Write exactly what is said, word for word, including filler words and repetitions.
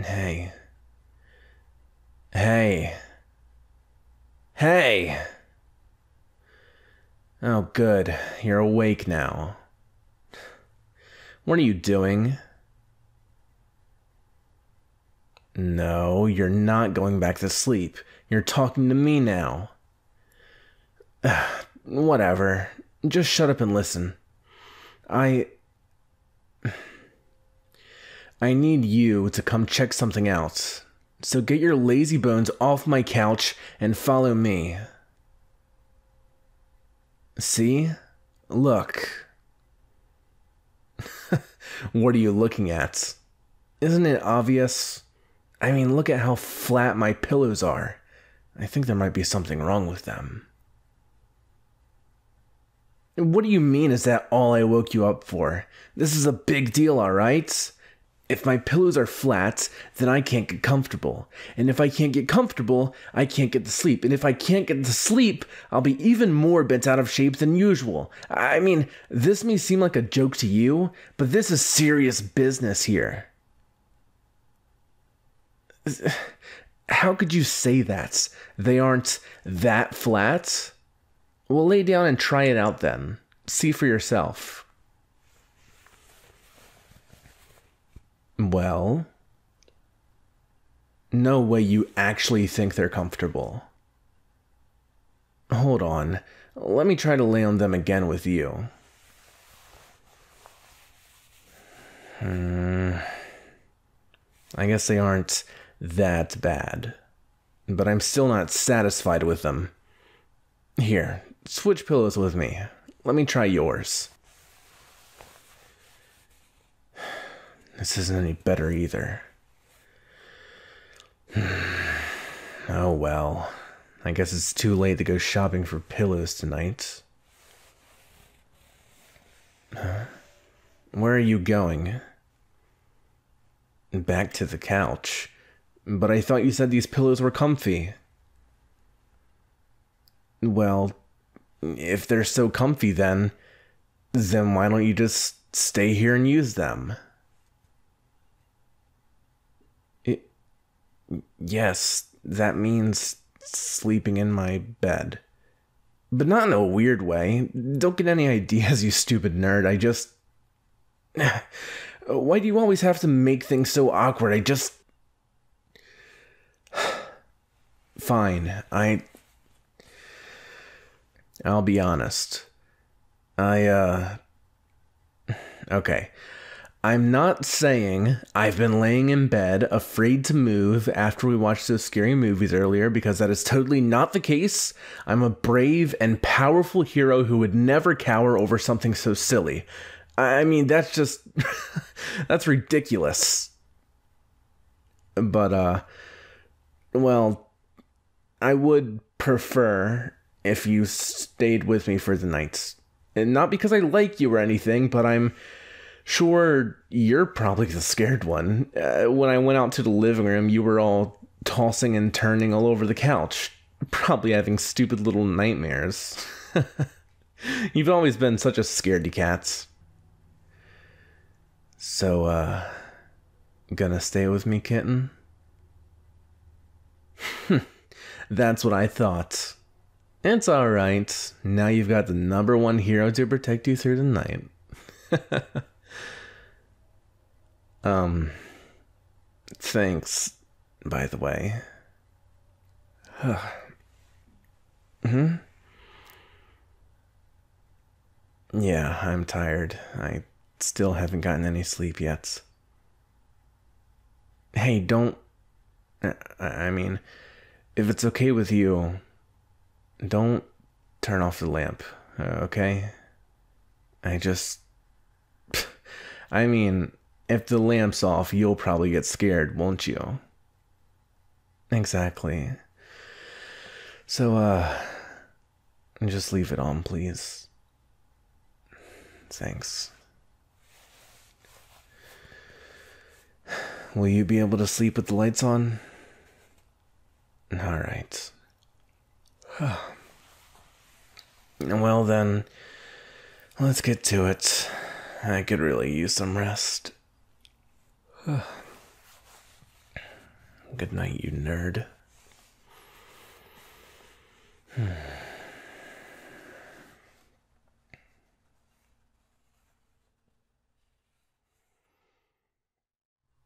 Hey. Hey. Hey! Oh, good. You're awake now. What are you doing? No, you're not going back to sleep. You're talking to me now. Ugh, whatever. Just shut up and listen. I... I need you to come check something out. So get your lazy bones off my couch and follow me. See? Look. What are you looking at? Isn't it obvious? I mean, look at how flat my pillows are. I think there might be something wrong with them. What do you mean is that all I woke you up for? This is a big deal, alright? If my pillows are flat, then I can't get comfortable. And if I can't get comfortable, I can't get to sleep. And if I can't get to sleep, I'll be even more bent out of shape than usual. I mean, this may seem like a joke to you, but this is serious business here. How could you say that? They aren't that flat? Well, lay down and try it out then. See for yourself. Well, no way you actually think they're comfortable. Hold on, let me try to lay on them again with you. Hmm. I guess they aren't that bad, but I'm still not satisfied with them. Here, switch pillows with me. Let me try yours. This isn't any better either. Oh well, I guess it's too late to go shopping for pillows tonight. Huh? Where are you going? Back to the couch. But I thought you said these pillows were comfy. Well, if they're so comfy then, then why don't you just stay here and use them? Yes, that means sleeping in my bed. But not in a weird way. Don't get any ideas, you stupid nerd. I just... Why do you always have to make things so awkward? I just... Fine, I... I'll be honest. I, uh... Okay. I'm not saying I've been laying in bed afraid to move after we watched those scary movies earlier, because that is totally not the case. I'm a brave and powerful hero who would never cower over something so silly. I mean, that's just... that's ridiculous. But, uh... well, I would prefer if you stayed with me for the night. And not because I like you or anything, but I'm... sure, you're probably the scared one. Uh, when I went out to the living room, you were all tossing and turning all over the couch, probably having stupid little nightmares. You've always been such a scaredy cat. So, uh, gonna stay with me, kitten? That's what I thought. It's alright. Now you've got the number one hero to protect you through the night. Um, thanks, by the way. Huh. Hmm? Yeah, I'm tired. I still haven't gotten any sleep yet. Hey, don't... I mean, if it's okay with you, don't turn off the lamp, okay? I just... I mean... If the lamp's off, you'll probably get scared, won't you? Exactly. So, uh... just leave it on, please. Thanks. Will you be able to sleep with the lights on? Alright. Well then, let's get to it. I could really use some rest. Good night, you nerd.